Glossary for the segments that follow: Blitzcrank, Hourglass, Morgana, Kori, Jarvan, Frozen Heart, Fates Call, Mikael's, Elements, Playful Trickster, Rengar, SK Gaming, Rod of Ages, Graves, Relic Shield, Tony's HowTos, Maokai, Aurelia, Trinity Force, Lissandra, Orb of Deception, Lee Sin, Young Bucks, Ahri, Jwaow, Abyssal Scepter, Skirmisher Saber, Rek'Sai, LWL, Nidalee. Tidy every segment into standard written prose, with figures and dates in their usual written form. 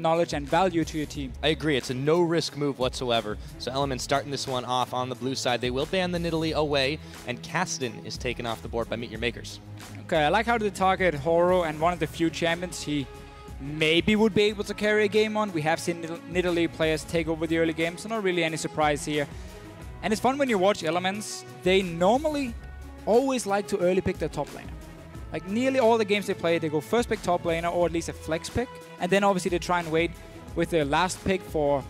knowledge and value to your team. I agree. It's a no-risk move whatsoever. So Elements starting this one off on the blue side. They will ban the Nidalee away, and Kassadin is taken off the board by Meet Your Makers. Okay, I like how they target H0R0 and one of the few champions he maybe would be able to carry a game on. We have seen Nidalee players take over the early game, so not really any surprise here. And it's fun when you watch Elements. They normally always like to early pick their top laner. Like nearly all the games they play, they go first pick top laner or at least a flex pick. And then obviously they try and wait with their last pick for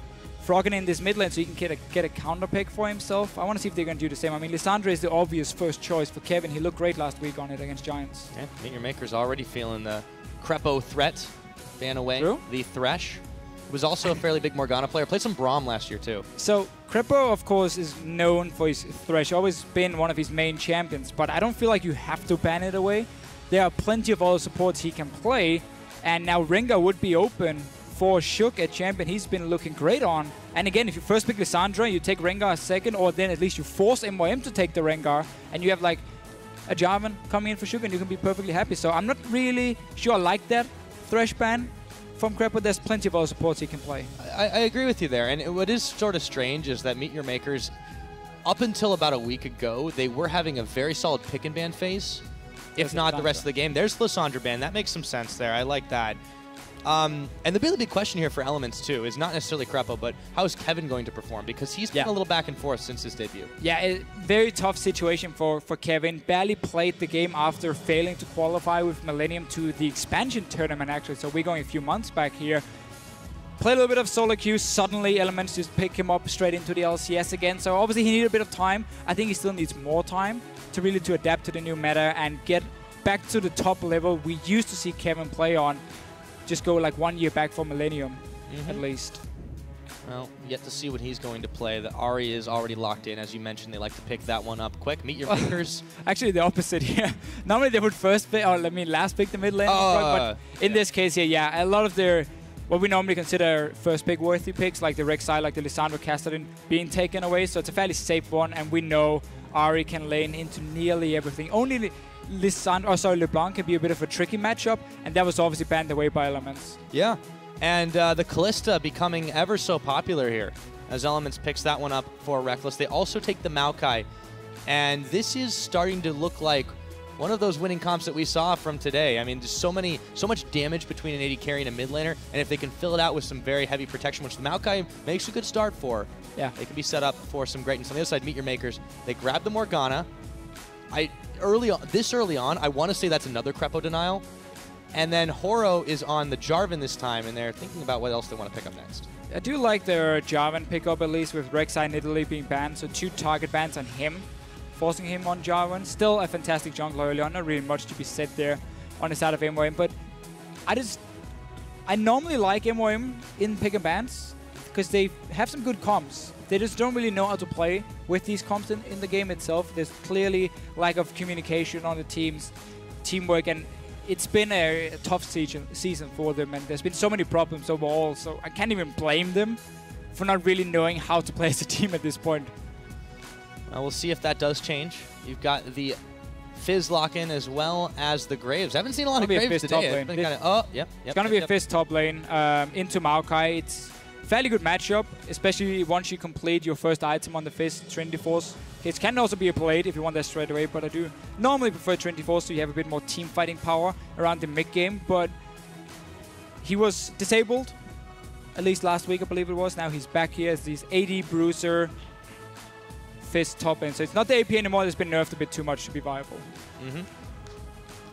Froggen in this mid lane so he can get a counter pick for himself. I want to see if they're going to do the same. I mean, Lissandra is the obvious first choice for Kev1n. He looked great last week on it against Giants. Yeah, Meet Your Makers already feeling the Krepo threat. Ban away the Thresh. Was also a fairly big Morgana player. Played some Braum last year too. So Krepo, of course, is known for his Thresh. Always been one of his main champions. But I don't feel like you have to ban it away. There are plenty of other supports he can play. And now Rengar would be open for Shook, a champion he's been looking great on. And again, if you first pick Lissandra, you take Rengar second, or then at least you force MYM to take the Rengar. And you have like a Jarvan coming in for Shook and you can be perfectly happy. So I'm not really sure I like that Thresh ban from Krepo. There's plenty of other supports he can play. I agree with you there, and what is sort of strange is that Meet Your Makers, up until about a week ago, they were having a very solid pick and ban phase, if not the rest of the game. There's Lissandra ban, that makes some sense there, I like that. And the really big question here for Elements too is not necessarily Krepo, but how is Kev1n going to perform? Because he's been a little back and forth since his debut. Yeah, very tough situation for Kev1n. Barely played the game after failing to qualify with Millennium to the expansion tournament, actually. So we're going a few months back here. Played a little bit of solo queue. Suddenly, Elements just pick him up straight into the LCS again. So obviously, he needed a bit of time. I think he still needs more time to really to adapt to the new meta and get back to the top level we used to see Kev1n play on. Just go like 1 year back for Millennium, at least. Well, yet to see what he's going to play. The Ahri is already locked in, as you mentioned. They like to pick that one up quick. Meet Your Makers. Actually, the opposite here. Normally they would first pick, or I mean, last pick the mid lane. But in this case here, a lot of their what we normally consider first pick worthy picks, like the Rek'Sai, like the Lissandra, Kassadin, being taken away. So it's a fairly safe one, and we know Ahri can lane into nearly everything. Only LeBlanc can be a bit of a tricky matchup, and that was obviously banned away by Elements. Yeah, and the Kalista becoming ever so popular here, as Elements picks that one up for Rekkles. They also take the Maokai, and this is starting to look like one of those winning comps that we saw from today. I mean, just so much damage between an AD carry and a mid laner, and if they can fill it out with some very heavy protection, which the Maokai makes a good start for, they can be set up for some greatness. On the other side, Meet Your Makers, they grab the Morgana. Early on, I want to say that's another Krepo denial. And then H0R0 is on the Jarvan this time, and they're thinking about what else they want to pick up next. I do like their Jarvan pickup, at least, with Rek'Sai Nidalee being banned. So two target bans on him, forcing him on Jarvan. Still a fantastic jungler early on. Not really much to be said there on the side of MYM. But I normally like MYM in pick and bans because they have some good comps. They just don't really know how to play with these comps in the game itself. There's clearly lack of communication on the teams, teamwork, and it's been a tough season for them, and there's been so many problems overall, so I can't even blame them for not really knowing how to play as a team at this point. We'll see if that does change. You've got the Fizz lock-in as well as the Graves. I haven't seen a lot of Graves today. It's going to be a Fizz top lane into Maokai. It's fairly good matchup, especially once you complete your first item on the Fizz, Trinity Force. It can also be a Blade if you want that straight away, but I do normally prefer Trinity Force so you have a bit more team fighting power around the mid game. But he was disabled, at least last week I believe it was. Now he's back here as this AD Bruiser Fizz top end. So it's not the AP anymore, it's been nerfed a bit too much to be viable.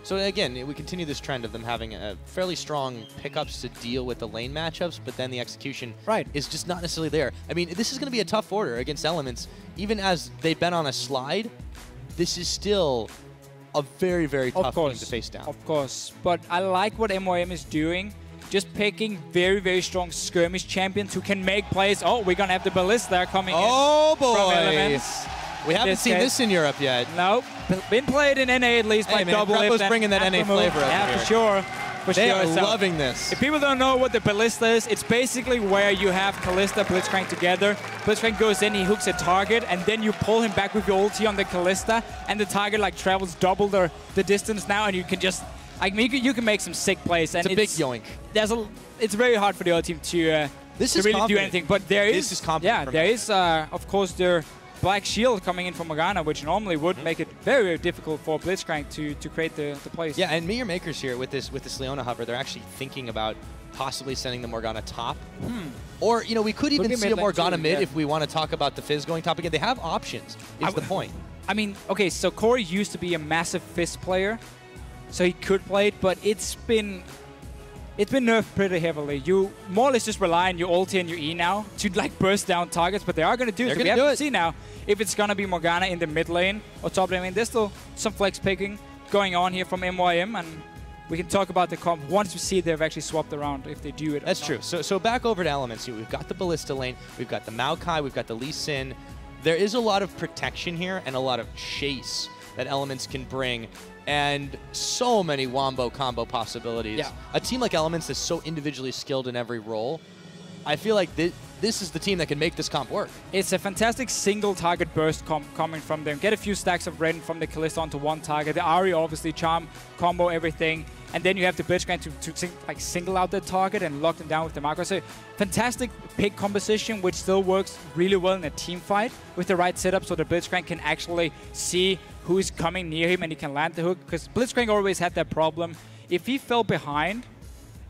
So again, we continue this trend of them having a fairly strong pickups to deal with the lane matchups, but then the execution is just not necessarily there. I mean, this is going to be a tough order against Elements. Even as they've been on a slide, this is still a very, very tough game to face down. Of course, but I like what MYM is doing. Just picking very, very strong skirmish champions who can make plays. Oh, we're going to have the Ballista coming in from Elements. We haven't seen this in Europe yet. No, been played in NA at least by Double Lift. Krepo's bringing that NA flavor up here. For sure. They are loving this. If people don't know what the Ballista is, it's basically where you have Kalista, Blitzcrank together. Blitzcrank goes in, he hooks a target, and then you pull him back with your ulti on the Kalista, and the target like travels double the distance now, and you can just I mean, you can make some sick plays. And it's a big yoink. It's very hard for the other team to really do anything. But there is, of course, their Black Shield coming in from Morgana, which normally would make it very, very difficult for Blitzcrank to create the plays. Yeah, and Meet Your Makers here with this Leona hover, they're actually thinking about possibly sending the Morgana top. Or, you know, we could even see a Morgana mid if we want to talk about the Fizz going top again. They have options, is the point. I mean, okay, so Kori used to be a massive Fizz player, so he could play it, but it's been nerfed pretty heavily. You more or less just rely on your ulti and your E now to like burst down targets, but they are going to do it. So we have to see now if it's going to be Morgana in the mid lane or top lane. I mean, there's still some flex picking going on here from MYM, and we can talk about the comp once we see they've actually swapped around if they do it. That's true. So back over to Elements. We've got the Ballista lane, we've got the Maokai, we've got the Lee Sin. There is a lot of protection here and a lot of chase that Elements can bring, and so many wombo combo possibilities. Yeah. A team like Elements is so individually skilled in every role. I feel like this is the team that can make this comp work. It's a fantastic single target burst comp coming from them. Get a few stacks of red from the Kalista onto one target. The Ahri obviously charm, combo everything. And then you have the Blitzcrank to single out the target and lock them down with the macro. So fantastic pick composition, which still works really well in a team fight with the right setup, so the Blitzcrank can actually see who is coming near him and he can land the hook. Because Blitzcrank always had that problem. If he fell behind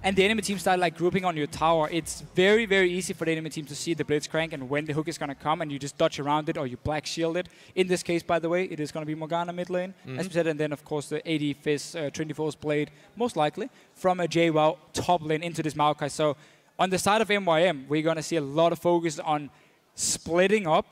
and the enemy team started like grouping on your tower, it's very, very easy for the enemy team to see the Blitzcrank and when the hook is going to come, and you just dodge around it or you black shield it. In this case, by the way, it is going to be Morgana mid lane, as we said, and then, of course, the AD Fizz, Trinity Force Blade, most likely, from a Jwaow top lane into this Maokai. So on the side of MYM, we're going to see a lot of focus on splitting up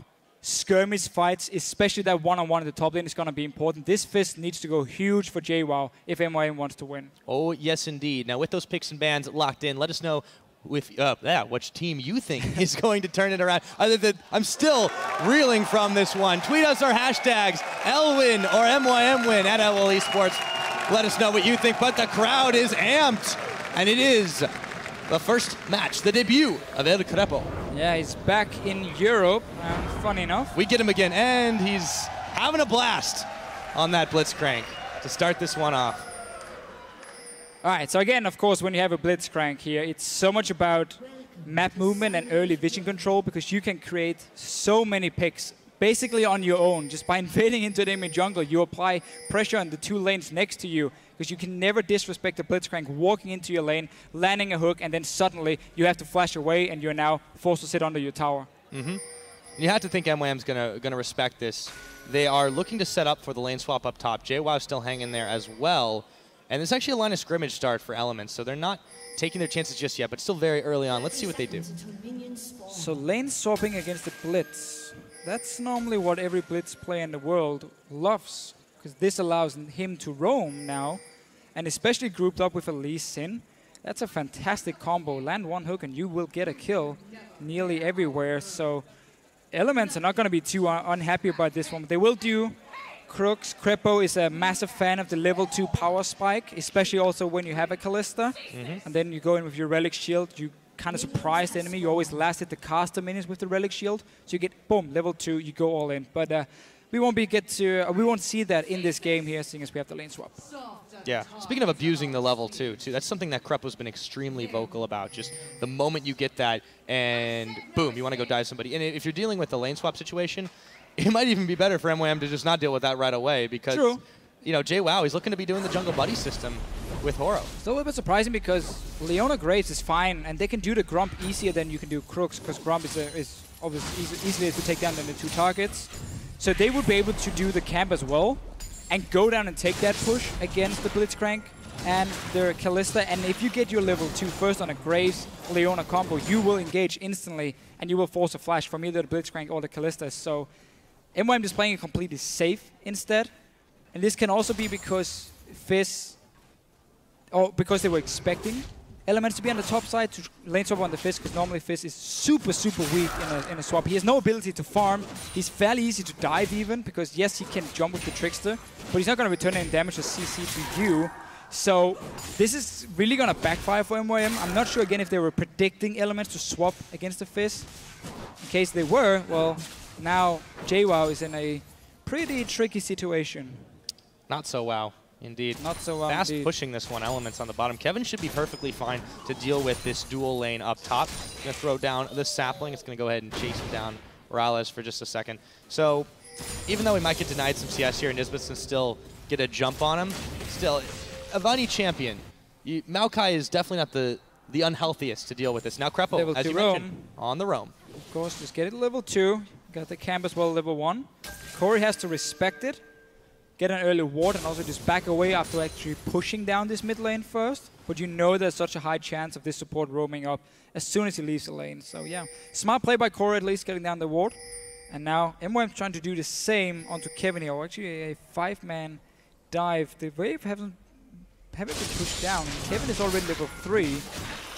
skirmish fights, especially that one-on-one in the top lane is going to be important. This Fizz needs to go huge for Jwaow if MYM wants to win. Oh, yes, indeed. Now, with those picks and bans locked in, let us know which team you think is going to turn it around. Other than I'm still reeling from this one. Tweet us our hashtags, LWin or MYMWin at LWL Esports. Let us know what you think, but the crowd is amped, and it is the first match, the debut of El Krepo. Yeah, he's back in Europe, funny enough. We get him again, and he's having a blast on that Blitzcrank to start this one off. All right, so again, of course, when you have a Blitzcrank here, it's so much about map movement and early vision control, because you can create so many picks basically on your own. Just by invading into the enemy jungle, you apply pressure on the two lanes next to you, because you can never disrespect the Blitzcrank walking into your lane, landing a hook, and then suddenly you have to flash away and you're now forced to sit under your tower. You have to think MYM's gonna respect this. They are looking to set up for the lane swap up top. Jwow's still hanging there as well. And there's actually a line of scrimmage start for Elements, so they're not taking their chances just yet, but still very early on. Let's see what they do. So lane swapping against the Blitz. That's normally what every Blitz player in the world loves, because this allows him to roam now, and especially grouped up with a Lee Sin. That's a fantastic combo. Land one hook and you will get a kill nearly everywhere. So Elements are not going to be too unhappy about this one. But they will do crooks. Krepo is a massive fan of the level 2 power spike, especially also when you have a Kalista. And then you go in with your Relic Shield. You kind of surprise the enemy. You always last hit the caster minions with the Relic Shield. So you get, boom, level 2. You go all in. But we won't see that in this game here, seeing as we have the lane swap. Yeah. Speaking of abusing the level 2, too, that's something that Krepo's been extremely vocal about. Just the moment you get that, and boom, you want to go dive somebody. And if you're dealing with the lane swap situation, it might even be better for MYM to just not deal with that right away, because you know, Jwaow, he's looking to be doing the jungle buddy system with H0R0. It's a little bit surprising because Leona Graves is fine, and they can do the Grump easier than you can do Crooks, because Grump is obviously easier to take down than the two targets. So they would be able to do the camp as well and go down and take that push against the Blitzcrank and the Kalista. And if you get your level 2 first on a Graves-Leona combo, you will engage instantly and you will force a flash from either the Blitzcrank or the Kalista. So MYM is playing it completely safe instead. And this can also be because Fizz, or because they were expecting Elements to be on the top side, to lane swap on the Fizz, because normally Fizz is super, super weak in a swap. He has no ability to farm. He's fairly easy to dive even, because yes, he can jump with the Trickster, but he's not going to return any damage or CC to you. So this is really going to backfire for MYM. I'm not sure, again, if they were predicting Elements to swap against the Fizz. In case they were, well, now Jwaow is in a pretty tricky situation. Not so wow. Indeed. Not so fast pushing this one, Elements on the bottom. Kev1n should be perfectly fine to deal with this dual lane up top. Going to throw down the sapling. It's going to go ahead and chase him down MrRalleZ for just a second. So even though we might get denied some CS here, Nisbeth can still get a jump on him. Still, Avani champion. Maokai is definitely not the unhealthiest to deal with this. Now Krepo, as you mentioned, on the roam. Of course, just get it to level 2. Got the camp as well, level 1. Kori has to respect it. Get an early ward and also just back away after actually pushing down this mid lane first. But you know there's such a high chance of this support roaming up as soon as he leaves the lane. So yeah, smart play by Kori at least, getting down the ward. And now MYM trying to do the same onto Kev1n here. Actually a 5-man dive. The wave haven't been pushed down. Kev1n is already level 3.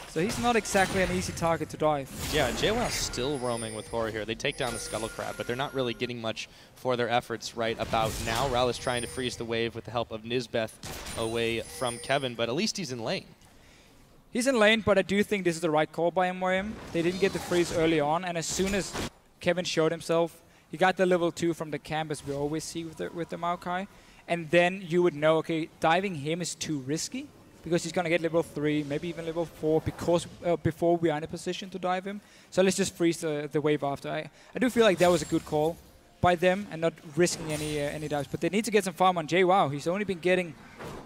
So he's not exactly an easy target to dive. Yeah, Jwaow still roaming with H0R0 here. They take down the Scuttle Crab, but they're not really getting much for their efforts right about now. MrRalleZ trying to freeze the wave with the help of Nisbeth away from Kev1n, but at least he's in lane. He's in lane, but I do think this is the right call by MYM. They didn't get the freeze early on, and as soon as Kev1n showed himself, he got the level 2 from the camp, as we always see with the Maokai. And then you would know, okay, diving him is too risky, because he's going to get level 3, maybe even level 4, because before we are in a position to dive him. So let's just freeze the wave after. I do feel like that was a good call by them and not risking any dives. But they need to get some farm on Jwaow. He's only been getting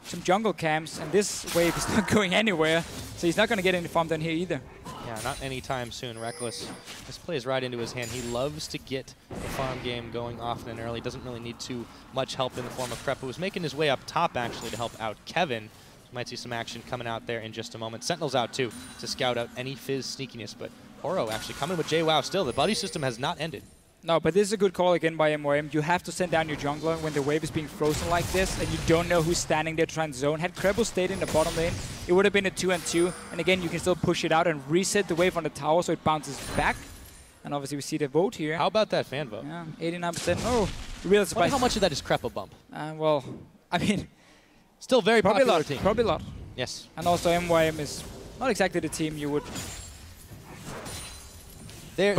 some jungle camps, and this wave is not going anywhere. So he's not going to get any farm down here either. Yeah, not anytime soon. Rekkles, this plays right into his hand. He loves to get the farm game going often and early. Doesn't really need too much help in the form of Krepo, who's making his way up top, actually, to help out Kev1n. Might see some action coming out there in just a moment. Sentinel's out, too, to scout out any Fizz sneakiness. But H0R0 actually coming with Jwaow still. The buddy system has not ended. No, but this is a good call again by MYM. You have to send down your jungler when the wave is being frozen like this, and you don't know who's standing there trying to zone. Had Krepo stayed in the bottom lane, it would have been a 2-on-2. And again, you can still push it out and reset the wave on the tower so it bounces back. And obviously, we see the vote here. How about that fan vote? Yeah, 89%. Oh, real surprise. I wonder how much of that is Krepo bump? Well, I mean... Still very popular team. Probably a lot. Yes. And also MYM is not exactly the team you would they're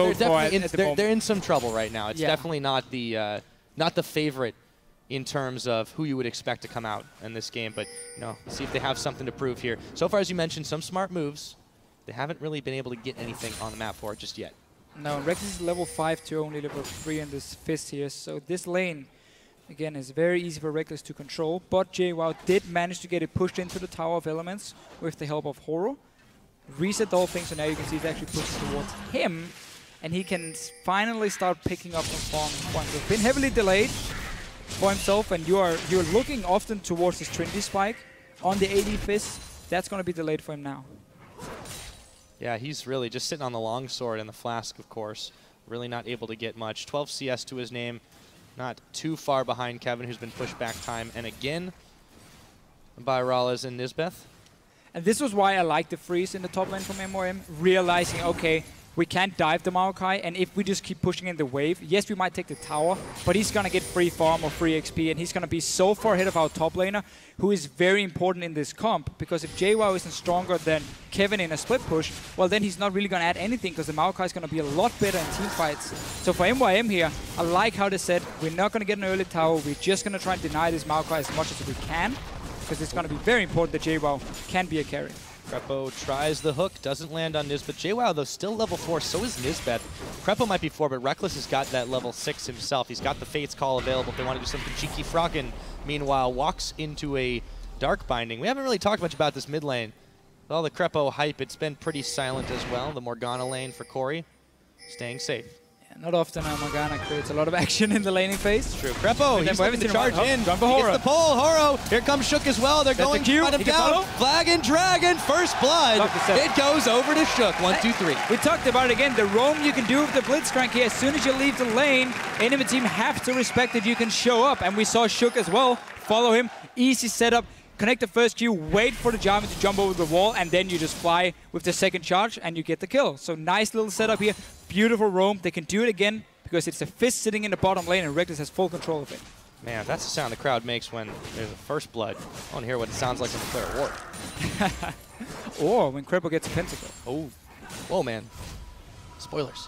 in some trouble right now. It's definitely not the favorite in terms of who you would expect to come out in this game, but you know, see if they have something to prove here. So far, as you mentioned, some smart moves. They haven't really been able to get anything on the map for it just yet. No, Rekkles is level 5 to only level 3 in this Fizz here, so this lane again, it's very easy for Rekkles to control, but Jwaow did manage to get it pushed into the Tower of Elements with the help of H0R0. Reset the whole thing, so now you can see it's actually pushed towards him, and he can finally start picking up some farm. He's been heavily delayed for himself, and you're looking often towards his Trinity Spike on the AD Fizz. That's going to be delayed for him now. Yeah, he's really just sitting on the longsword and the flask, of course. Really not able to get much. 12 CS to his name. Not too far behind Kev1n, who's been pushed back time and again by MrRalleZ and Nisbeth. And this was why I like the freeze in the top lane from MYM, realizing, okay, we can't dive the Maokai, and if we just keep pushing in the wave, yes, we might take the tower, but he's going to get free farm or free XP, and he's going to be so far ahead of our top laner, who is very important in this comp, because if Jwaow isn't stronger than Kev1n in a split push, well, then he's not really going to add anything, because the Maokai is going to be a lot better in team fights. So for MYM here, I like how they said, we're not going to get an early tower, we're just going to try and deny this Maokai as much as we can, because it's going to be very important that Jwaow can be a carry. Krepo tries the hook, doesn't land on Nisbeth. Jwaow, though, still level 4, so is Nisbeth. Krepo might be 4, but Rekkles has got that level 6 himself. He's got the Fates Call available if they want to do something cheeky. Froggen, meanwhile, walks into a Dark Binding. We haven't really talked much about this mid lane. With all the Krepo hype, it's been pretty silent as well. The Morgana lane for Kori, staying safe. Yeah, not often Morgana creates a lot of action in the laning phase. True. Krepo, he's looking to charge in. He gets the pole. H0R0, here comes Shook as well. They're going to cut him down. Flag and Dragon, first blood. It goes over to Shook. 1, 2, 3. We talked about it again. The roam you can do with the Blitzcrank here. As soon as you leave the lane, enemy team have to respect that you can show up. And we saw Shook as well. Follow him. Easy setup. Connect the first Q, wait for the Jarvan to jump over the wall, and then you just fly with the second charge, and you get the kill. So nice little setup here. Beautiful roam. They can do it again, because it's a Fizz sitting in the bottom lane, and Rekkles has full control of it. Man, that's the sound the crowd makes when there's a first blood. I want to hear what it sounds like when they clear a ward. Or when Krepo gets a pentacle. Oh. Whoa, man. Spoilers.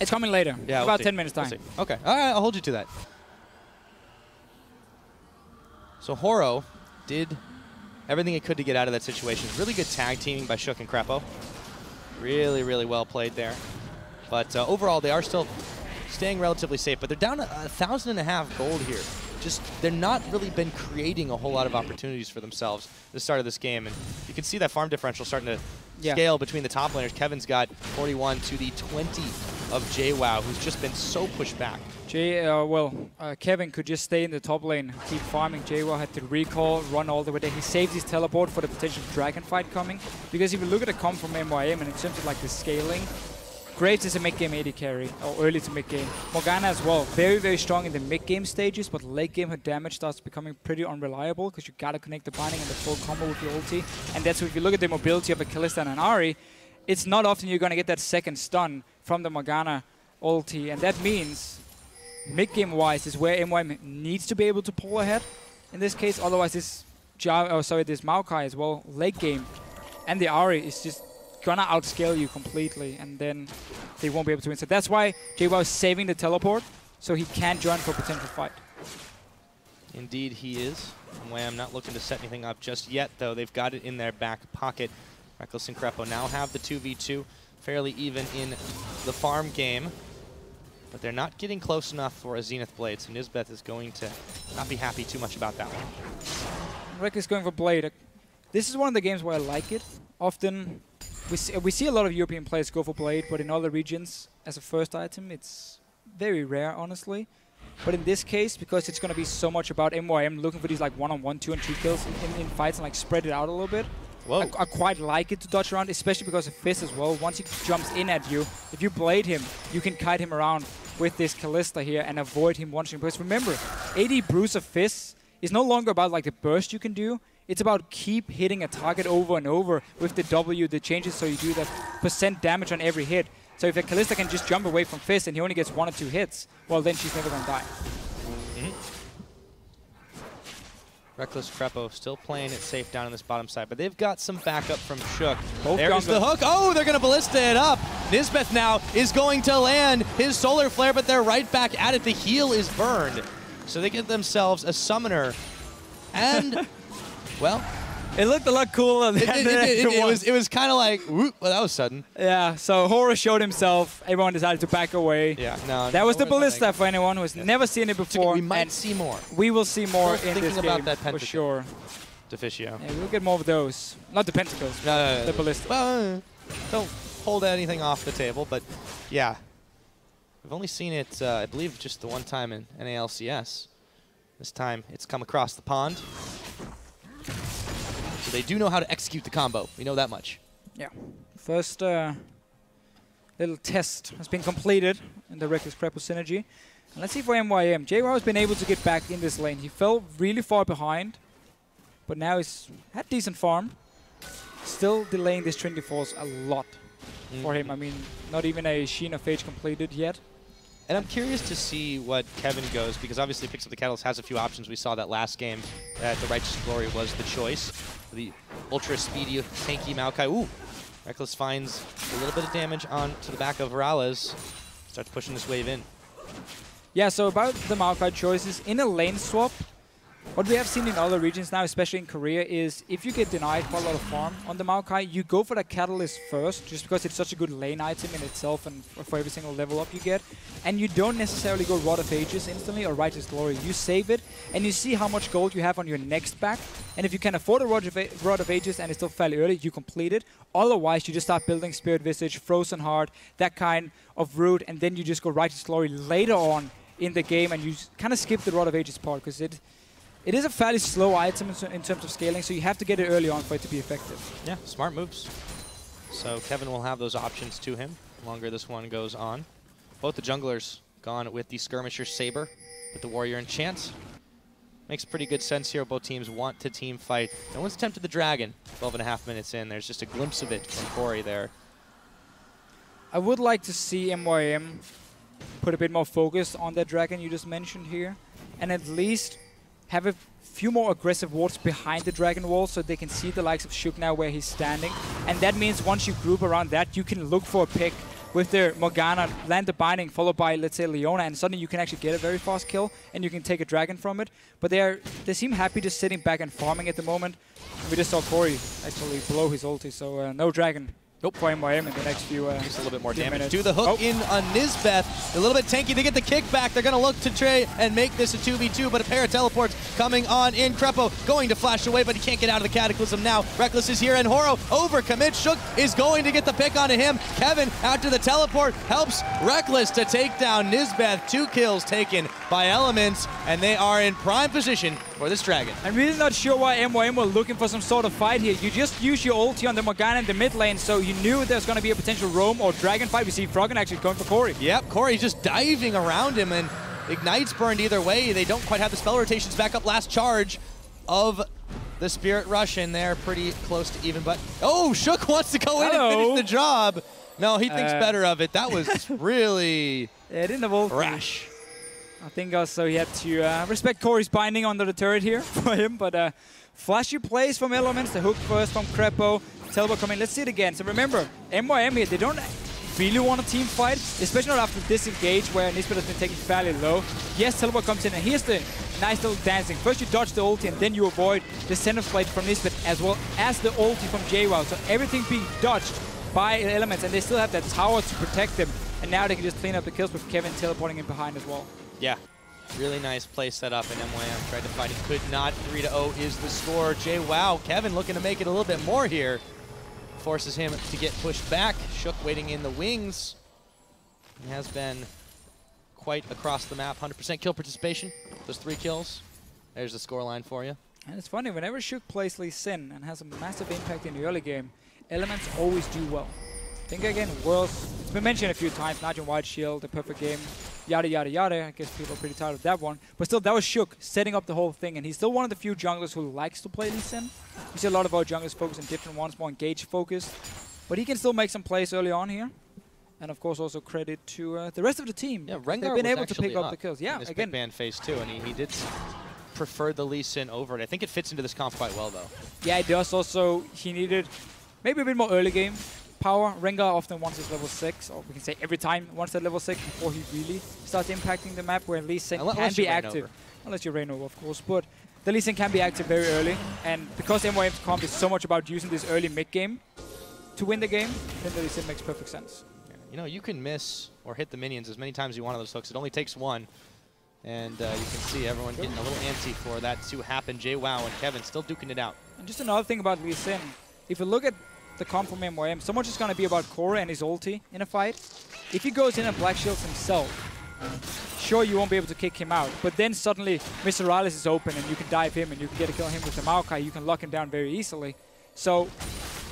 It's coming later. Yeah, about 10 minutes time. We'll okay. All right, I'll hold you to that. So H0R0... did everything it could to get out of that situation. Really good tag teaming by Shook and Krepo. Really, really well played there. But overall, they are still staying relatively safe. But they're down 1,500 gold here. Just they're not really been creating a whole lot of opportunities for themselves at the start of this game. And you can see that farm differential starting to scale between the top laners. Kev1n's got 41 to the 20 of Jwaow, who's just been so pushed back. Kev1n could just stay in the top lane, keep farming. Jwaow had to recall, run all the way there. He saved his teleport for the potential dragon fight coming. Because if you look at the comp from MYM and in terms of like the scaling, Graves is a mid-game AD carry, or early to mid-game. Morgana as well, very, very strong in the mid-game stages, but late-game her damage starts becoming pretty unreliable because you gotta connect the binding and the full combo with your ulti. And that's if you look at the mobility of a Kalista and an Ahri, it's not often you're gonna get that second stun from the Morgana ulti. And that means mid-game-wise is where MYM needs to be able to pull ahead. In this case, otherwise this Maokai as well, late-game, and the Ahri is just gonna outscale you completely, and then they won't be able to win. So that's why Jwaow is saving the teleport, so he can join for a potential fight. Indeed he is. MYM not looking to set anything up just yet, though. They've got it in their back pocket. Rekkles and Krepo now have the 2v2, fairly even in the farm game. But they're not getting close enough for a Zenith Blade, so Nisbeth is going to not be happy too much about that one. Rekkles going for Blade. This is one of the games where I like it. Often, we see a lot of European players go for Blade, but in other regions, as a first item, it's very rare, honestly. But in this case, because it's going to be so much about MYM looking for these like one-on-one, two-on-two kills in fights and like spread it out a little bit, I quite like it to dodge around, especially because of Fizz as well. Once he jumps in at you, if you Blade him, you can kite him around with this Kalista here and avoid him once. Because remember, AD Bruce of Fizz is no longer about like the burst you can do. It's about keep hitting a target over and over with the W, the changes, so you do that percent damage on every hit. So if a Kalista can just jump away from Fizz and he only gets 1 or 2 hits, well then she's never going to die. Rekkles, Krepo still playing it safe down on this bottom side, but they've got some backup from Shook. There's the hook. Oh, they're going to Ballista it up. Nisbeth now is going to land his Solar Flare, but they're right back at it. The heal is burned. So they get themselves a Summoner and... Well, it looked a lot cooler than it was kind of like, whoop, well, that was sudden. Yeah, so H0R0 showed himself. Everyone decided to back away. Yeah, no. That was the Ballista for anyone who has never seen it before. We might see more. We will see more in this game for sure. Deficio. Yeah, we'll get more of those. Not the Pentacles, the Ballista. Well, don't hold anything off the table, but yeah. We've only seen it, I believe, just the one time in NALCS. This time it's come across the pond. So they do know how to execute the combo. We know that much. Yeah. First little test has been completed in the Rekkles Krepo synergy. And let's see for MYM. Jwaow has been able to get back in this lane. He fell really far behind, but now he's had decent farm. Still delaying this Trinity Force a lot for him. I mean, not even a Sheen of Age completed yet. And I'm curious to see what Kev1n goes, because obviously Picks Up the Kettles has a few options. We saw that last game that the Righteous Glory was the choice. The ultra-speedy, tanky Maokai. Ooh! Rekkles finds a little bit of damage on to the back of MrRalleZ. Starts pushing this wave in. Yeah, so about the Maokai choices, in a lane swap, what we have seen in other regions now, especially in Korea, is if you get denied quite a lot of farm on the Maokai, you go for the Catalyst first, just because it's such a good lane item in itself and for every single level up you get. And you don't necessarily go Rod of Ages instantly or Righteous Glory. You save it, and you see how much gold you have on your next back. And if you can afford a Rod of Ages and it's still fairly early, you complete it. Otherwise, you just start building Spirit Visage, Frozen Heart, that kind of route, and then you just go Righteous Glory later on in the game, and you kind of skip the Rod of Ages part, because it is a fairly slow item in terms of scaling, so you have to get it early on for it to be effective. Yeah, smart moves. So Kev1n will have those options to him the longer this one goes on. Both the junglers gone with the Skirmisher Saber, with the Warrior Enchant. Makes pretty good sense here. Both teams want to team fight. No one's tempted the Dragon. 12.5 minutes in, there's just a glimpse of it from Kori there. I would like to see MYM put a bit more focus on that Dragon you just mentioned here, and at least have a few more aggressive wards behind the Dragon Wall so they can see the likes of Shook now where he's standing. And that means once you group around that, you can look for a pick with their Morgana, land the binding, followed by, let's say, Leona, and suddenly you can actually get a very fast kill, and you can take a dragon from it. But they seem happy just sitting back and farming at the moment. We just saw Kori actually blow his ulti, so no dragon. Nope. For MYM in the next few just a little bit more damage. Do the hook in on Nisbeth. A little bit tanky to get the kick back. They're going to look to Trey and make this a 2v2, but a pair of teleports coming on in. Krepo going to flash away, but he can't get out of the Cataclysm now. Rekkles is here, and H0R0 overcommits. Shook is going to get the pick onto him. Kev1n, after the teleport, helps Rekkles to take down Nisbeth. 2 kills taken by Elements, and they are in prime position for this dragon. I'm really not sure why MYM were looking for some sort of fight here. You just use your ulti on the Morgana in the mid lane, so you knew there's going to be a potential roam or dragon fight. We see Froggen actually going for Kori. Yep, Kori's just diving around him, and Ignite's burned either way. They don't quite have the spell rotations back up. Last charge of the Spirit Rush in there, pretty close to even, but... Oh, Shook wants to go in and finish the job. No, he thinks better of it. That was really... Yeah, didn't have rash. I think also he had to respect Kori's binding under the turret here for him, but flashy plays from Elements, the hook first from Krepo, teleport coming, let's see it again. So remember, MYM here, they don't really want a team fight, especially not after disengage where Nisbeth has been taken fairly low. Yes, teleport comes in, and here's the nice little dancing. First you dodge the ulti, and then you avoid the center plate from Nisbeth, as well as the ulti from Jwaow. So everything being dodged by Elements, and they still have that tower to protect them. And now they can just clean up the kills with Kev1n teleporting in behind as well. Yeah, really nice play set up, and MYM tried to fight it, could not. 3-0 is the score. Jwaow, Kev1n looking to make it a little bit more here. Forces him to get pushed back. Shook waiting in the wings. He has been quite across the map. 100% kill participation. Those 3 kills. There's the scoreline for you. And it's funny, whenever Shook plays Lee Sin and has a massive impact in the early game, Elements always do well. Think again, Worlds, it's been mentioned a few times, Nigel White Shield, the perfect game, yada yada yada. I guess people are pretty tired of that one. But still, that was Shook setting up the whole thing, and he's still one of the few junglers who likes to play Lee Sin. You see a lot of our junglers focus on different ones, more engage focused. But he can still make some plays early on here. And of course, also credit to the rest of the team. Yeah, Rengar they've been able to pick up the kills. Yeah, in this again. Big man phase too, and he did prefer the Lee Sin over it. I think it fits into this comp quite well though. Yeah, it does. Also, he needed maybe a bit more early game power. Rengar often wants his level 6, or we can say every time wants that level 6 before he really starts impacting the map, where Lee Sin can be active. Unless you rain over, of course, but the Lee Sin can be active very early, and because MYM's comp is so much about using this early mid-game to win the game, then the Lee Sin makes perfect sense. Yeah. You know, you can miss or hit the minions as many times as you want on those hooks. It only takes one, and you can see everyone getting a little antsy for that to happen. Jwaow and Kev1n still duking it out. And just another thing about Lee Sin, if you look at the comp from MYM, so much is going to be about Kori and his ulti in a fight. If he goes in and Black Shields himself, sure, you won't be able to kick him out, but then suddenly MrRalleZ is open and you can dive him and you can get a kill on him with the Maokai, you can lock him down very easily. So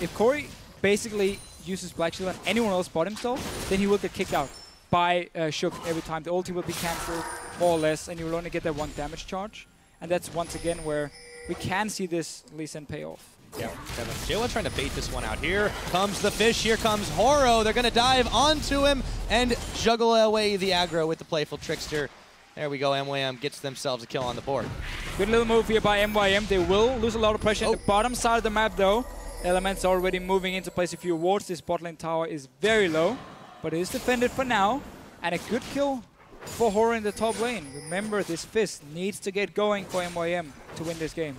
if Kori basically uses Black Shield on anyone else but himself, then he will get kicked out by Shook every time. The ulti will be cancelled, more or less, and you will only get that one damage charge. And that's once again where we can see this Lee Sin pay off. Yeah, Jwaow trying to bait this one out. Here comes the fish, here comes H0R0. They're going to dive onto him and juggle away the aggro with the playful trickster. There we go, MYM gets themselves a kill on the board. Good little move here by MYM. They will lose a lot of pressure on the bottom side of the map, though. Elements already moving into place a few wards. This bot lane tower is very low, but it is defended for now. And a good kill for H0R0 in the top lane. Remember, this Fizz needs to get going for MYM to win this game.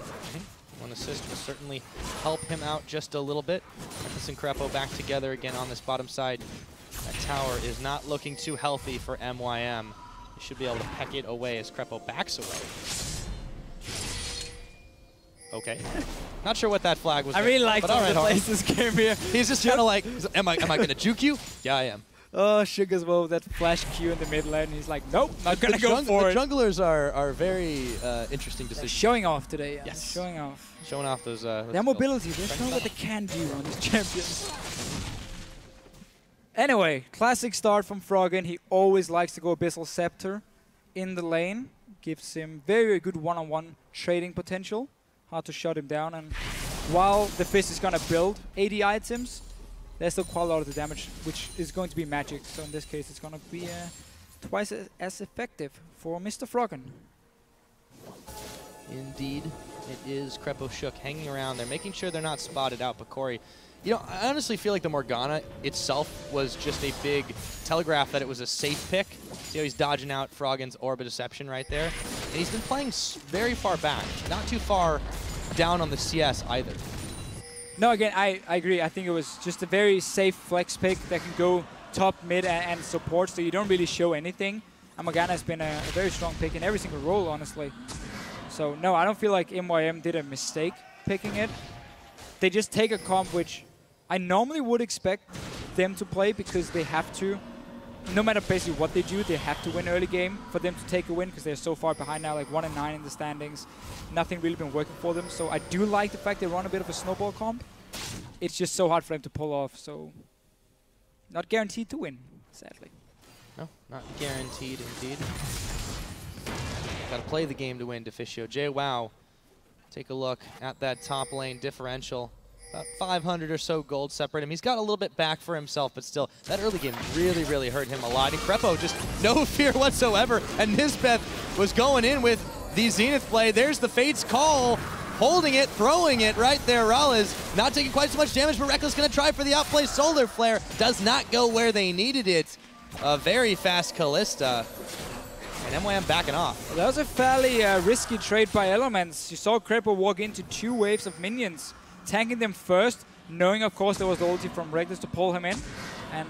One assist will certainly help him out just a little bit. Rekkles and Krepo back together again on this bottom side. That tower is not looking too healthy for MYM. He should be able to peck it away as Krepo backs away. Okay. Not sure what that flag was. I really like how he plays this game here. He's just kind of like, am I going to juke you? Yeah, I am. Oh, Sugar as well, that flash Q in the mid lane. He's like, nope, not going to go for it. The junglers are very interesting decisions. Showing off today, yeah. Yes. Showing off. Showing off those... their mobility, they're showing what they can do on these champions. Anyway, classic start from Froggen. He always likes to go Abyssal Scepter in the lane. Gives him very good one-on-one trading potential. Hard to shut him down. And while the Fizz is going to build AD items, there's still quite a lot of the damage, which is going to be magic. So in this case, it's going to be twice as effective for Mr. Froggen. Indeed, it is. Krepo Shook hanging around. They're making sure they're not spotted out, but Kori You know, I honestly feel like the Morgana itself was just a big telegraph that it was a safe pick. See how he's dodging out Froggen's Orb of Deception right there? And he's been playing very far back, not too far down on the CS either. No, again, I agree. I think it was just a very safe flex pick that can go top, mid, and support, so you don't really show anything. And Morgana has been a very strong pick in every single role, honestly. So, no, I don't feel like MYM did a mistake picking it. They just take a comp which I normally would expect them to play because they have to, no matter basically what they do, they have to win early game for them to take a win because they're so far behind now, like 1-9 in the standings. Nothing really been working for them. So I do like the fact they run a bit of a snowball comp. It's just so hard for them to pull off. So not guaranteed to win, sadly. No, not guaranteed indeed. Got to play the game to win, Deficio. Jwaow, take a look at that top lane differential. About 500 or so gold separate him. He's got a little bit back for himself, but still, that early game really, really hurt him a lot. And Krepo just no fear whatsoever, and Nisbeth was going in with the Zenith play. There's the Fates Call, holding it, throwing it right there. MrRalleZ not taking quite so much damage, but Rekkles gonna try for the outplay. Solar Flare does not go where they needed it. A very fast Kalista. And MYM backing off. Well, that was a fairly risky trade by Elements. You saw Krepo walk into two waves of minions, tanking them first, knowing of course there was the ulti from Rekkles to pull him in, and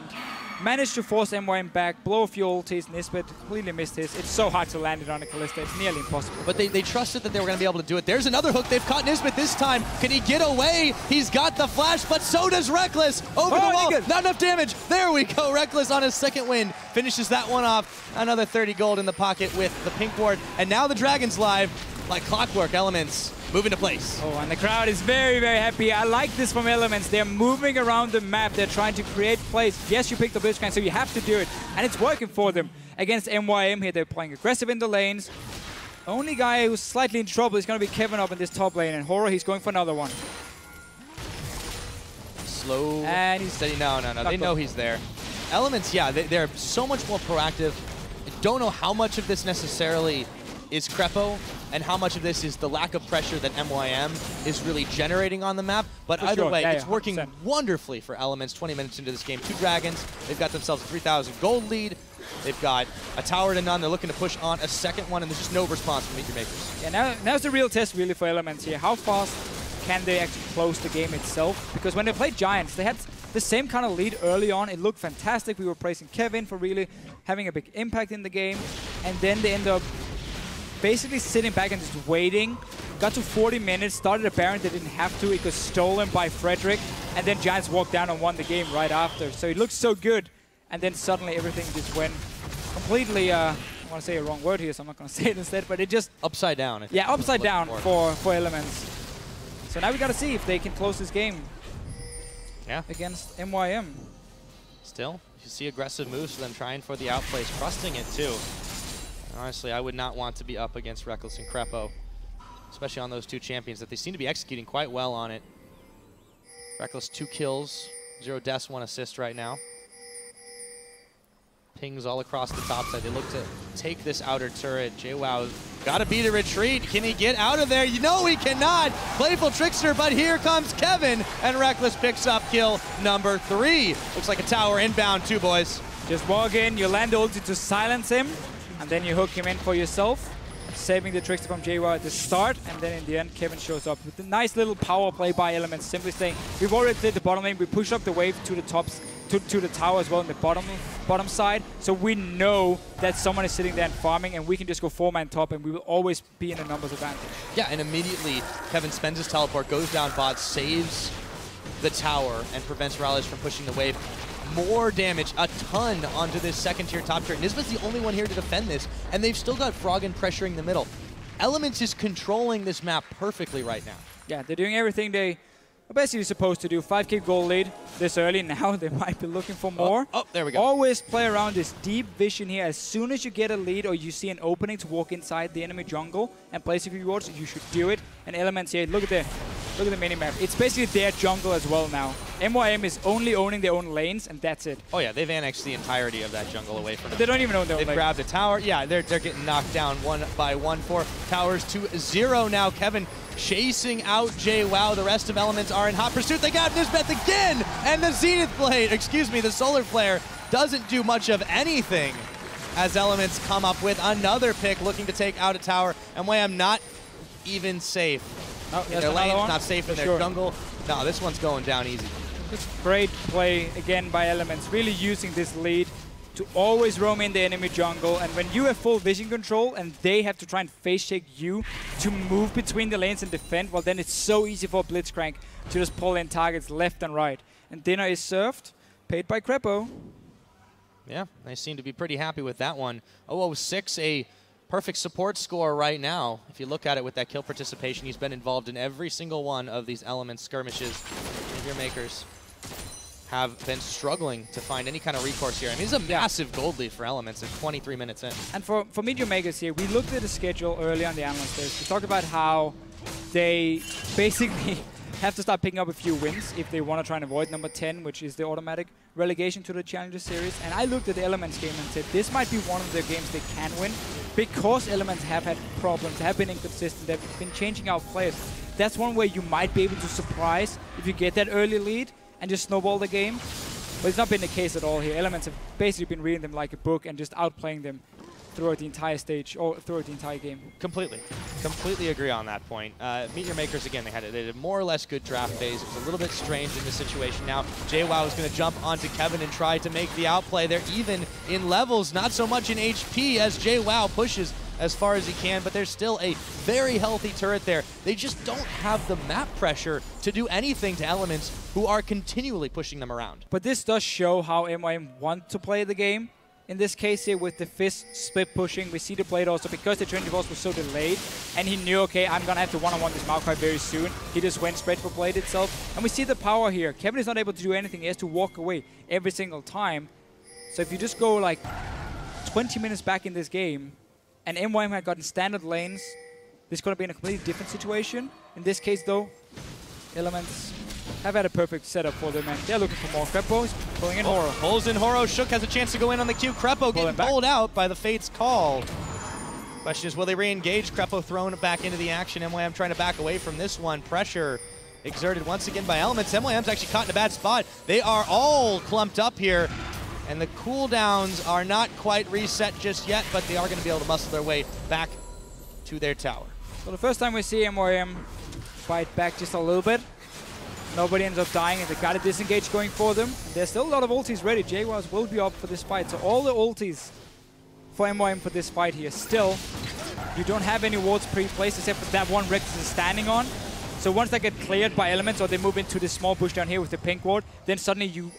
managed to force MYM back, blow a few ultis. Nisbeth completely missed his. It's so hard to land it on a Kalista, it's nearly impossible. But they trusted that they were going to be able to do it. There's another hook, they've caught Nisbeth this time. Can he get away? He's got the flash, but so does Rekkles. Over the wall, not enough damage. There we go, Rekkles on his second win. Finishes that one off, another 30 gold in the pocket with the pink ward. And now the Dragon's live, like clockwork, Elements move into place. Oh, and the crowd is very, very happy. I like this from Elements. They're moving around the map. They're trying to create plays. Yes, you picked the Blitzcrank, so you have to do it. And it's working for them. Against MYM here, they're playing aggressive in the lanes. Only guy who's slightly in trouble is going to be Kev1n up in this top lane. And H0R0, he's going for another one. Slow. And he's steady. No. They know he's there. Elements, yeah, they're so much more proactive. I don't know how much of this necessarily is Krepo, and how much of this is the lack of pressure that MYM is really generating on the map. But for either way, it's working 100%. Wonderfully for Elements. 20 minutes into this game, two Dragons. They've got themselves a 3,000 gold lead. They've got a tower to none. They're looking to push on a second one, and there's just no response from Meet Your Makers. Yeah, now's the real test really for Elements here. How fast can they actually close the game itself? Because when they played Giants, they had the same kind of lead early on. It looked fantastic. We were praising Kev1n for really having a big impact in the game. And then they end up basically sitting back and just waiting. Got to 40 minutes, started a Baron they didn't have to. It was stolen by Frederick, and then Giants walked down and won the game right after. So it looked so good, and then suddenly everything just went completely, I want to say a wrong word here, so I'm not going to say it instead, but it just... upside down. Yeah, upside down for Elements. So now we got to see if they can close this game against MYM. Still, you see aggressive moves for them, trying for the outplays, trusting it too. Honestly, I would not want to be up against Rekkles and Krepo, especially on those two champions that they seem to be executing quite well on it. Rekkles, 2 kills, 0 deaths, 1 assist right now. Pings all across the top side. They look to take this outer turret. Jwaow gotta beat a retreat. Can he get out of there? You know he cannot. Playful trickster, but here comes Kev1n, and Rekkles picks up kill number 3. Looks like a tower inbound too, boys. Just walk in, you land ulti to silence him, and then you hook him in for yourself, saving the trickster from Jwaow at the start, and then in the end, Kev1n shows up with a nice little power play by Elements, simply saying, we've already cleared the bottom lane, we push up the wave to the tops, to the tower as well in the bottom side, so we know that someone is sitting there and farming, and we can just go 4-man top, and we will always be in a numbers advantage. Yeah, and immediately, Kev1n spends his teleport, goes down bot, saves the tower, and prevents MrRalleZ from pushing the wave. More damage, a ton, onto this second-tier top tier. Nisbeth's the only one here to defend this, and they've still got Froggen pressuring the middle. Elements is controlling this map perfectly right now. Yeah, they're doing everything they are basically supposed to do. 5k gold lead this early. Now they might be looking for more. Oh, there we go. Always play around this deep vision here. As soon as you get a lead or you see an opening to walk inside the enemy jungle and place your rewards, you should do it. And Elements here, look at the minimap. It's basically their jungle as well now. MYM is only owning their own lanes, and that's it. Oh yeah, they've annexed the entirety of that jungle away from them. They don't even own their own lanes. They've grabbed a tower. Yeah, they're getting knocked down one by one. 4 towers to 0 now. Kev1n chasing out Jwaow. The rest of Elements are in hot pursuit. They got Nisbeth again! And the Zenith Blade, excuse me, the Solar Flare doesn't do much of anything as Elements come up with another pick looking to take out a tower. And MYM not even safe. Oh, their lane's not safe in their jungle. No, this one's going down easy. It's great play again by Elements, really using this lead to always roam in the enemy jungle, and when you have full vision control and they have to try and face shake you to move between the lanes and defend, well then it's so easy for Blitzcrank to just pull in targets left and right. And dinner is served, paid by Krepo. Yeah, they seem to be pretty happy with that one. 006, a perfect support score right now. If you look at it with that kill participation, he's been involved in every single one of these element skirmishes. Meet Your Makers have been struggling to find any kind of recourse here. I mean, it's a massive gold lead for Elements at 23 minutes in. And for Meet Your Makers here, we looked at the schedule earlier on the analyst days. We talked about how they basically have to start picking up a few wins if they want to try and avoid number 10, which is the automatic relegation to the Challenger Series. And I looked at the Elements game and said this might be one of the games they can win because Elements have had problems, have been inconsistent, they've been changing out players. That's one way you might be able to surprise if you get that early lead and just snowball the game. But it's not been the case at all here. Elements have basically been reading them like a book and just outplaying them throughout the entire stage, or throughout the entire game. Completely agree on that point. Meet Your Makers, again, they did a more or less good draft phase. It was a little bit strange in this situation. Now, Jwaow is going to jump onto Kev1n and try to make the outplay. They're even in levels, not so much in HP as Jwaow pushes as far as he can, but there's still a very healthy turret there. They just don't have the map pressure to do anything to Elements, who are continually pushing them around. But this does show how MYM want to play the game. In this case here, with the Fizz split pushing, we see the Blade also, because the Trinity Force was so delayed, and he knew, okay, I'm going to have to one-on-one this Maokai very soon. He just went straight for Blade itself. And we see the power here. Kev1n is not able to do anything. He has to walk away every single time. So if you just go like 20 minutes back in this game, and MYM had gotten standard lanes, this could have been a completely different situation. In this case though, Elements have had a perfect setup for them, and they're looking for more. Krepo is pulling in H0R0. Pulls in H0R0. Shook has a chance to go in on the Q. Krepo getting pulled out by the Fates Call. Question is, will they re-engage? Krepo thrown back into the action. MYM trying to back away from this one. Pressure exerted once again by Elements. MYM's actually caught in a bad spot. They are all clumped up here, and the cooldowns are not quite reset just yet, but they are going to be able to muscle their way back to their tower. So the first time we see MYM fight back just a little bit. Nobody ends up dying, and they got a disengage going for them. There's still a lot of ultis ready. Jwaow will be up for this fight, so all the ultis for MYM for this fight here. Still, you don't have any wards pre-placed except for that one Rekkles is standing on. So once they get cleared by Elements, or they move into this small bush down here with the pink ward, then suddenly you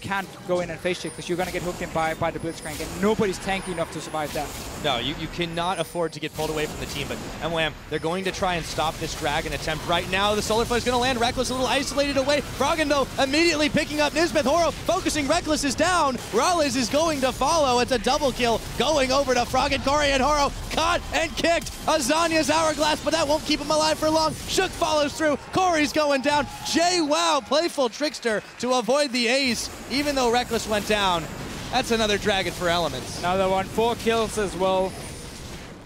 can't go in and face check because you're going to get hooked in by the Blitzcrank, and nobody's tanky enough to survive that. No, you cannot afford to get pulled away from the team, but MYM, they're going to try and stop this dragon attempt right now. The Solar Flare is going to land. Rekkles a little isolated away. Froggen, though, immediately picking up Nisbeth. H0R0 focusing. Rekkles is down. MrRalleZ is going to follow. It's a double kill going over to Froggen, Kori, and H0R0. Caught and kicked. Azanya's hourglass, but that won't keep him alive for long. Shook follows through. Kori's going down. Jwaow, playful trickster to avoid the ace. Even though Rekkles went down, that's another dragon for Elements. Another one, 4 kills as well.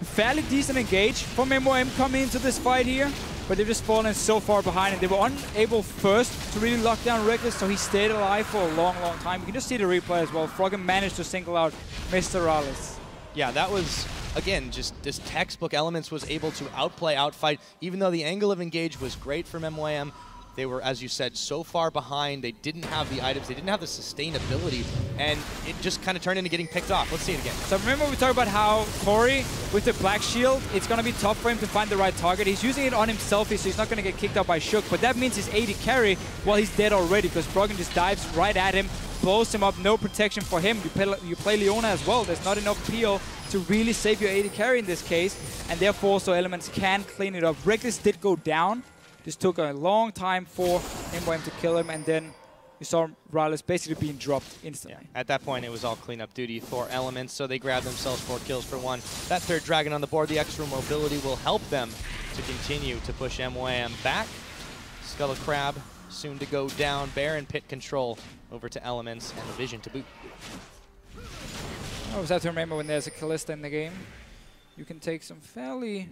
Fairly decent engage from MYM coming into this fight here, but they've just fallen so far behind, and they were unable first to really lock down Rekkles, so he stayed alive for a long, long time. You can just see the replay as well. Froggen managed to single out MrRalleZ. Yeah, that was, again, just this textbook. Elements was able to outplay, outfight, even though the angle of engage was great from MYM. They were, as you said, so far behind. They didn't have the items. They didn't have the sustainability. And it just kind of turned into getting picked off. Let's see it again. So remember we talked about how Kori, with the Black Shield, it's going to be tough for him to find the right target. He's using it on himself, so he's not going to get kicked out by Shook. But that means his AD carry, well, he's dead already because Froggen just dives right at him, blows him up, no protection for him. You play Leona as well. There's not enough peel to really save your AD carry in this case. And therefore, so Elements can clean it up. Rekkles did go down. This took a long time for MYM to kill him, and then you saw MrRalleZ basically being dropped instantly. Yeah. At that point, it was all cleanup duty for Elements, so they grabbed themselves 4 kills for 1. That third dragon on the board, the extra mobility will help them to continue to push MYM back. Scuttle Crab soon to go down. Baron pit control over to Elements and the vision to boot. I always have to remember when there's a Kalista in the game, you can take some fairly,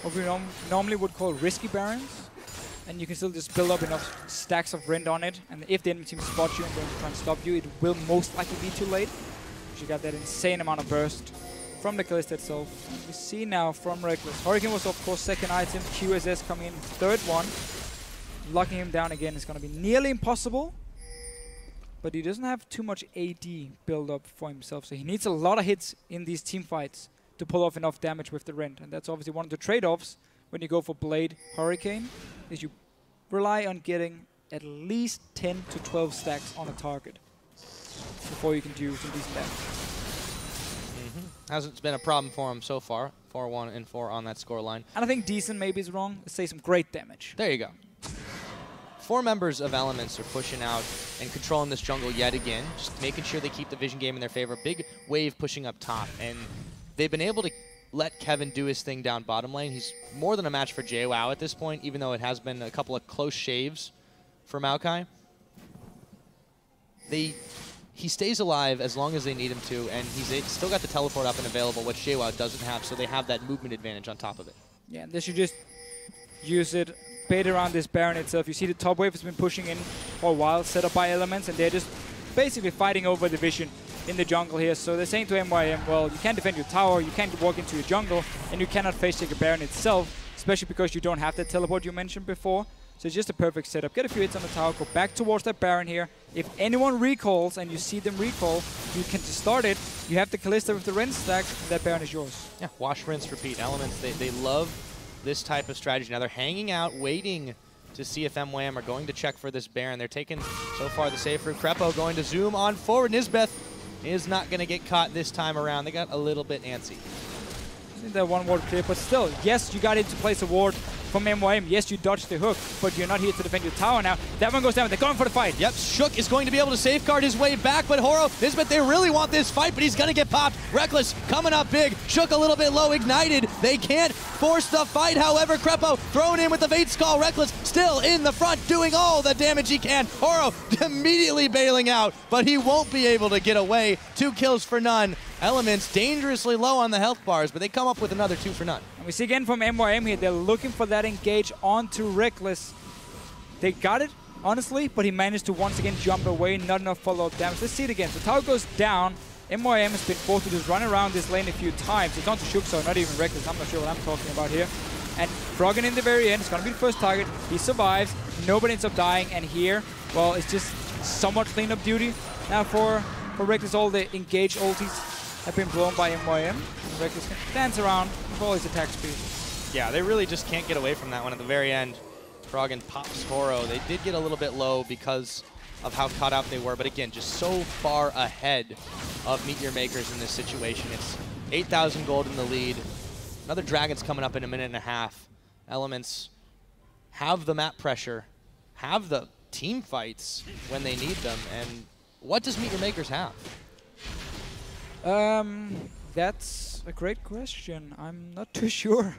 what we normally would call risky Barons, and you can still just build up enough stacks of rend on it, and if the enemy team spots you and going to try and stop you, it will most likely be too late. You got that insane amount of burst from the Kalista itself. We see now from Rekkles, Hurricane was of course second item, QSS coming in third one. Locking him down again is going to be nearly impossible, but he doesn't have too much AD build up for himself, so he needs a lot of hits in these team fights to pull off enough damage with the rend, and that's obviously one of the trade-offs when you go for Blade Hurricane, is you rely on getting at least 10 to 12 stacks on a target before you can do some decent damage. Hasn't been a problem for him so far. 4-1 and 4 on that scoreline. And I think decent maybe is wrong. Let's say some great damage. There you go. Four members of Elements are pushing out and controlling this jungle yet again, just making sure they keep the vision game in their favor. Big wave pushing up top, and they've been able to let Kev1n do his thing down bottom lane. He's more than a match for Jwaow at this point, even though it has been a couple of close shaves for Maokai. He stays alive as long as they need him to, and he's still got the teleport up and available, which Jwaow doesn't have, so they have that movement advantage on top of it. Yeah, and they should just use it, bait around this Baron itself. You see the top wave has been pushing in for a while, set up by Elements, and they're just basically fighting over the vision in the jungle here. So they're saying to MYM, well, you can't defend your tower, you can't walk into your jungle, and you cannot face take a Baron itself, especially because you don't have that teleport you mentioned before. So it's just a perfect setup. Get a few hits on the tower, go back towards that Baron here. If anyone recalls and you see them recall, you can just start it. You have the Kalista with the Ren stack, and that Baron is yours. Yeah, wash, rinse, repeat. Elements, they love this type of strategy. Now they're hanging out, waiting to see if MYM are going to check for this Baron. They're taking, so far, the safe route. Krepo going to zoom on forward. Nisbeth is not going to get caught this time around. They got a little bit antsy. That one ward clear, but still, yes, you got into place a ward from MYM. Yes, you dodged the hook, but you're not here to defend your tower now. That one goes down, they're going for the fight. Yep, Shook is going to be able to safeguard his way back, but H0R0, Nisbeth, they really want this fight, but he's going to get popped. Rekkles coming up big. Shook a little bit low, ignited. They can't force the fight, however. Krepo thrown in with the Fates Call. Rekkles still in the front, doing all the damage he can. H0R0 immediately bailing out, but he won't be able to get away. 2 kills for none. Elements dangerously low on the health bars, but they come up with another 2 for none. And we see again from MYM here, they're looking for that engage onto Rekkles. They got it, honestly, but he managed to once again jump away, not enough follow-up damage. Let's see it again. So tower goes down. MYM has been forced to just run around this lane a few times. It's onto Shook, so not even Rekkles. I'm not sure what I'm talking about here. And Froggen in the very end, it's going to be the first target. He survives, nobody ends up dying, and here, well, it's just somewhat cleanup duty. Now for Rekkles, all the engage ultis have been blown by MYM. Rekkles can dance around with all his attack speed. Yeah, they really just can't get away from that one. At the very end, Froggen pops H0R0. They did get a little bit low because of how caught out they were, but again, just so far ahead of Meet Your Makers in this situation. It's 8,000 gold in the lead. Another Dragon's coming up in a minute and a half. Elements have the map pressure, have the team fights when they need them, and what does Meet Your Makers have? That's a great question. I'm not too sure,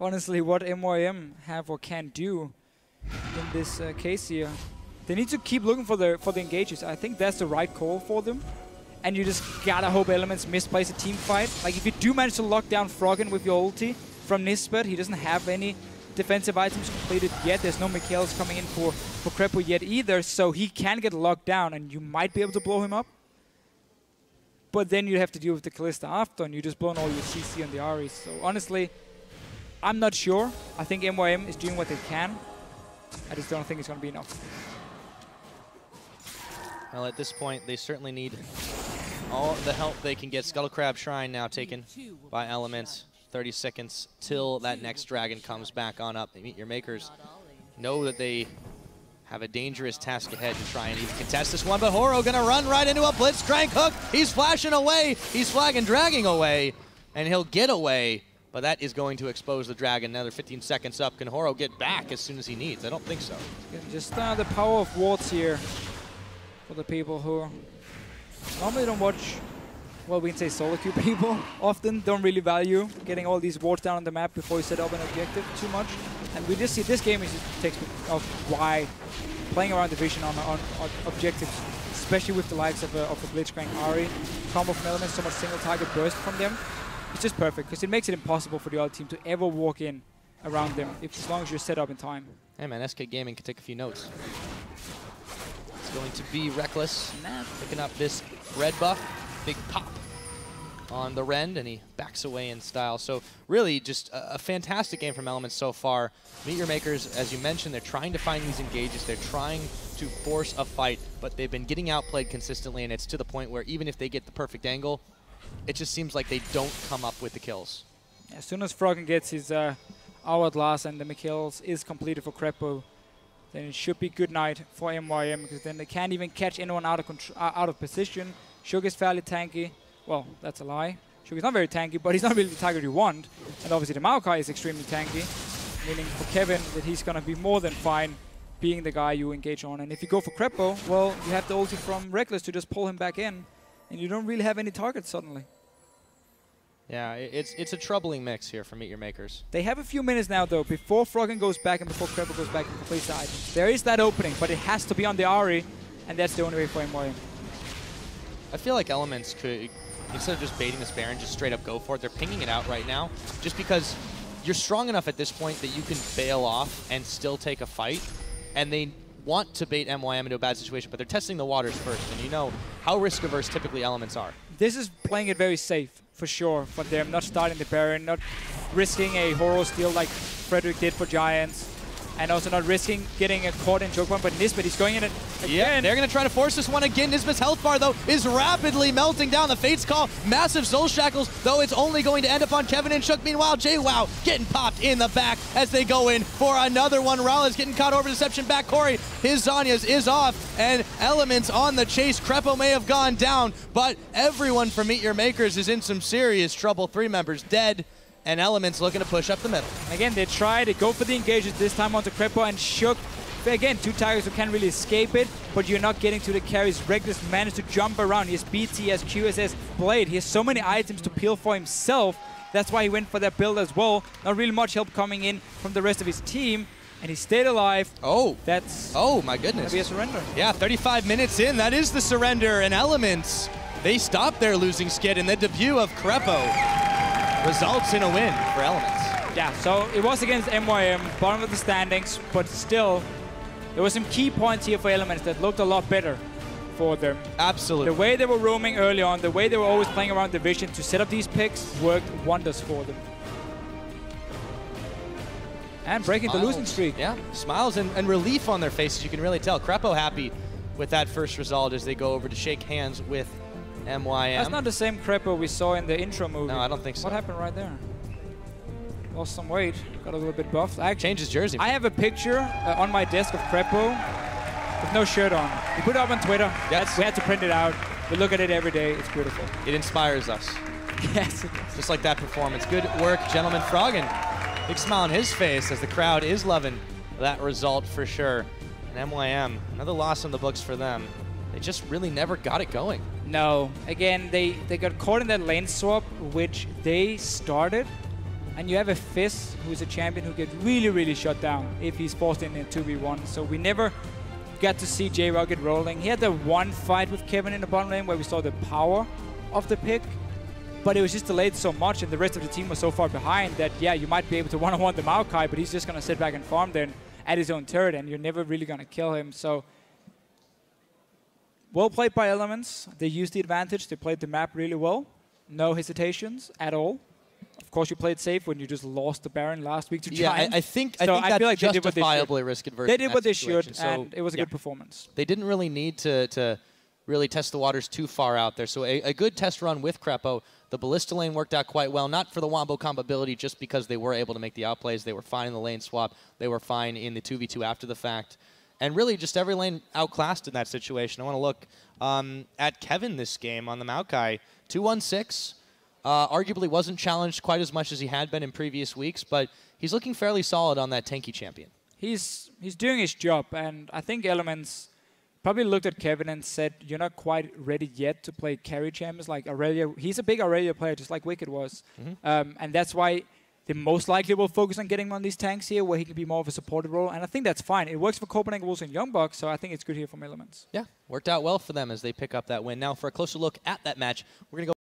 honestly, what MYM have or can do in this case here. They need to keep looking for the engages. I think that's the right call for them. And you just gotta hope Elements misplace a team fight. Like, if you do manage to lock down Froggen with your ulti from Nisbeth, he doesn't have any defensive items completed yet. There's no Mikhails coming in for Krepo yet either, so he can get locked down and you might be able to blow him up. But then you have to deal with the Kalista after, and you just blown all your CC on the Ahri. So honestly, I'm not sure. I think MYM is doing what they can. I just don't think it's going to be enough. Well, at this point, they certainly need all the help they can get. Scuttlecrab Shrine now taken by Elements. 30 seconds till that next Dragon comes back on up. They Meet Your Makers. Know that they have a dangerous task ahead to try and even contest this one, but H0R0 gonna run right into a Blitzcrank hook. He's flashing away, he's flagging, dragging away, and he'll get away, but that is going to expose the Dragon. Another 15 seconds up. Can H0R0 get back as soon as he needs? I don't think so. Just the power of wards here for the people who normally don't watch, well, we can say solo queue people often don't really value getting all these wards down on the map before you set up an objective too much. And we just see this game is just text of why playing around the vision on objectives, especially with the likes of the Blitzcrank, Ahri, combo from Elements, so much single target burst from them. It's just perfect because it makes it impossible for the other team to ever walk in around them, if as long as you're set up in time. Hey man, SK Gaming can take a few notes. It's going to be Rekkles picking up this red buff, big pop on the Rend, and he backs away in style. So really just a fantastic game from Elements so far. Meet Your Makers, as you mentioned, they're trying to find these engages, they're trying to force a fight, but they've been getting outplayed consistently, and it's to the point where even if they get the perfect angle, it just seems like they don't come up with the kills. As soon as Froggen gets his Hourglass and the McKills is completed for Krepo, then it should be good night for MYM, because then they can't even catch anyone out of position. Shook is fairly tanky. Well, that's a lie. Shook is not very tanky, but he's not really the target you want. And obviously the Maokai is extremely tanky, meaning for Kev1n that he's going to be more than fine being the guy you engage on. And if you go for Krepo, well, you have the ulti from Rekkles to just pull him back in, and you don't really have any targets suddenly. Yeah, it's a troubling mix here for Meet Your Makers. They have a few minutes now, though, before Froggen goes back and before Krepo goes back and completes the item. There is that opening, but it has to be on the Ahri, and that's the only way for MYM. I feel like Elements could, instead of just baiting this Baron, just straight up go for it. They're pinging it out right now, just because you're strong enough at this point that you can bail off and still take a fight, and they want to bait MYM into a bad situation, but they're testing the waters first, and you know how risk-averse typically Elements are. This is playing it very safe, for sure, for them, not starting the Baron, not risking a H0R0 steal like Frederick did for Giants, and also not risking getting caught in choke point. But Nisbeth, he's going in it again. Yeah, they're going to try to force this one again. Nisbeth's health bar, though, is rapidly melting down. The Fates Call, massive soul shackles, though it's only going to end up on Kev1n and Shook. Meanwhile, Jwaow getting popped in the back as they go in for another one. MrRalleZ getting caught over deception back. Kori, his Zanya's is off, and Elements on the chase. Krepo may have gone down, but everyone from Meet Your Makers is in some serious trouble. Three members dead. And Elements looking to push up the middle. Again, they try to go for the engages, this time onto Krepo and Shook. Again, two targets who can't really escape it, but you're not getting to the carries. Rekkles managed to jump around. He has BT, he has Q, he has Blade. He has so many items to peel for himself. That's why he went for that build as well. Not really much help coming in from the rest of his team. And he stayed alive. Oh. That's... oh, my goodness. That'd be a surrender. Yeah, 35 minutes in. That is the surrender. And Elements, they stopped their losing skid in the debut of Krepo. Results in a win for Elements. Yeah, so it was against MYM, bottom of the standings, but still, there were some key points here for Elements that looked a lot better for them. Absolutely. The way they were roaming early on, the way they were always playing around the vision to set up these picks worked wonders for them. And breaking the losing streak. Yeah, smiles and relief on their faces, you can really tell. Krepo happy with that first result as they go over to shake hands with MYM. That's not the same Krepo we saw in the intro movie. No, I don't think so. What happened right there? Lost some weight, got a little bit buffed. Changed his jersey. I have a picture on my desk of Krepo with no shirt on. We put it up on Twitter. Yes. We had to print it out. We look at it every day. It's beautiful. It inspires us. Yes, it does. Just like that performance. Good work, gentlemen. Froggen, big smile on his face as the crowd is loving that result for sure. And MYM, another loss on the books for them. They just really never got it going. No. Again, they got caught in that lane swap, which they started. And you have a Fizz, who's a champion, who gets really, really shut down if he's forced in a 2v1. So we never got to see Jwaow get rolling. He had the one fight with Kev1n in the bottom lane where we saw the power of the pick. But it was just delayed so much, and the rest of the team was so far behind that, yeah, you might be able to one-on-one the Maokai, but he's just going to sit back and farm then at his own turret, and you're never really going to kill him. So... well played by Elements. They used the advantage. They played the map really well. No hesitations at all. Of course, you played safe when you just lost the Baron last week to Giants. Yeah, I think that's like justifiably risk-averse. They did what they should, and it was a good performance. They didn't really need to really test the waters too far out there. So a good test run with Krepo. The Ballista lane worked out quite well, not for the wombo compability, just because they were able to make the outplays. They were fine in the lane swap. They were fine in the 2v2 after the fact. And really, just every lane outclassed in that situation. I want to look at Kev1n this game on the Maokai. 2-1-6. Arguably wasn't challenged quite as much as he had been in previous weeks, but he's looking fairly solid on that tanky champion. He's doing his job, and I think Elements probably looked at Kev1n and said, you're not quite ready yet to play carry champions like Aurelia. He's a big Aurelia player, just like Wicked was. Mm-hmm. And that's why They most likely will focus on getting on these tanks here, where he can be more of a supportive role, and I think that's fine. It works for Copenhagen Wolves and Young Bucks, so I think it's good here from Elements. Yeah, worked out well for them as they pick up that win. Now for a closer look at that match, we're going to go